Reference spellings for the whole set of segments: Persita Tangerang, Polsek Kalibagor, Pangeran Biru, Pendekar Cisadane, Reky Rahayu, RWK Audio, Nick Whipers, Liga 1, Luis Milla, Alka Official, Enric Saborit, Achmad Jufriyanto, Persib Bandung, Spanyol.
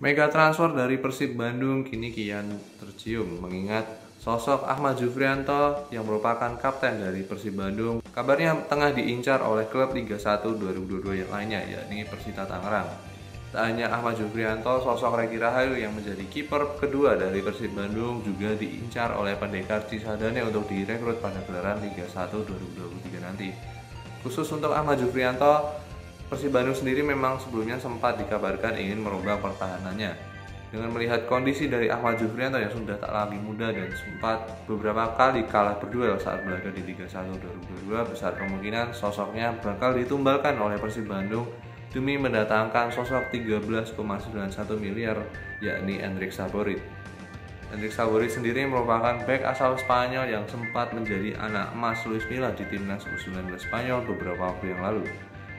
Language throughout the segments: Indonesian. Mega transfer dari Persib Bandung kini kian tercium mengingat sosok Achmad Jufriyanto yang merupakan kapten dari Persib Bandung kabarnya tengah diincar oleh klub Liga 1 2022 yang lainnya, yakni Persita Tangerang. Tak hanya Achmad Jufriyanto, sosok Reky Rahayu yang menjadi kiper kedua dari Persib Bandung juga diincar oleh Pendekar Cisadane untuk direkrut pada gelaran Liga 1 2023 nanti. Khusus untuk Achmad Jufriyanto, Persib Bandung sendiri memang sebelumnya sempat dikabarkan ingin merubah pertahanannya. Dengan melihat kondisi dari Achmad Jufriyanto yang sudah tak lagi muda dan sempat beberapa kali kalah berduel saat berada di Liga 1 2022, besar kemungkinan sosoknya bakal ditumbalkan oleh Persib Bandung demi mendatangkan sosok 13,91 miliar, yakni Enric Saborit. Enric Saborit sendiri merupakan bek asal Spanyol yang sempat menjadi anak emas Luis Milla di timnas U19 Spanyol beberapa waktu yang lalu.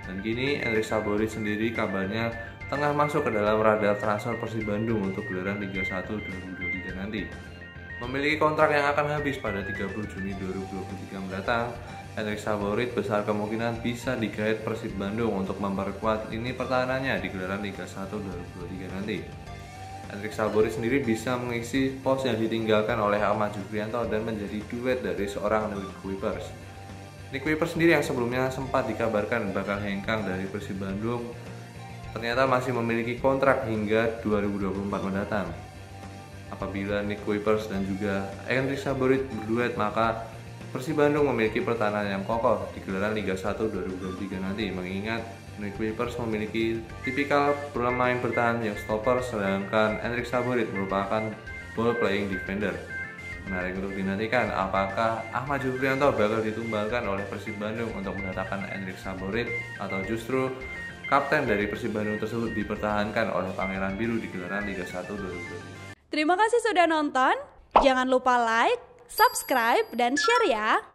Dan kini Enric Saborit sendiri kabarnya tengah masuk ke dalam radar transfer Persib Bandung untuk gelaran Liga 1 2023 nanti. Memiliki kontrak yang akan habis pada 30 Juni 2023 mendatang, Enric Saborit besar kemungkinan bisa digait Persib Bandung untuk memperkuat lini pertahanannya di gelaran Liga 1 2023 nanti. Enric Saborit sendiri bisa mengisi pos yang ditinggalkan oleh Achmad Jufriyanto dan menjadi duet dari seorang Nick Whipers. Nick Whipers sendiri yang sebelumnya sempat dikabarkan bakal hengkang dari Persib Bandung ternyata masih memiliki kontrak hingga 2024 mendatang. Apabila Nick Whipers dan juga Enric Saborit berduet, maka Persib Bandung memiliki pertahanan yang kokoh di gelaran Liga 1 2023 nanti, mengingat Nick Whipers memiliki tipikal bermain bertahan yang stopper, sedangkan Enric Saborit merupakan ball playing defender. Menarik untuk dinantikan apakah Achmad Jufriyanto bakal ditumbalkan oleh Persib Bandung untuk mendatangkan Enric Saborit, atau justru kapten dari Persib Bandung tersebut dipertahankan oleh Pangeran Biru di gelaran Liga 1 2022. Terima kasih sudah nonton, jangan lupa like, subscribe, dan share ya!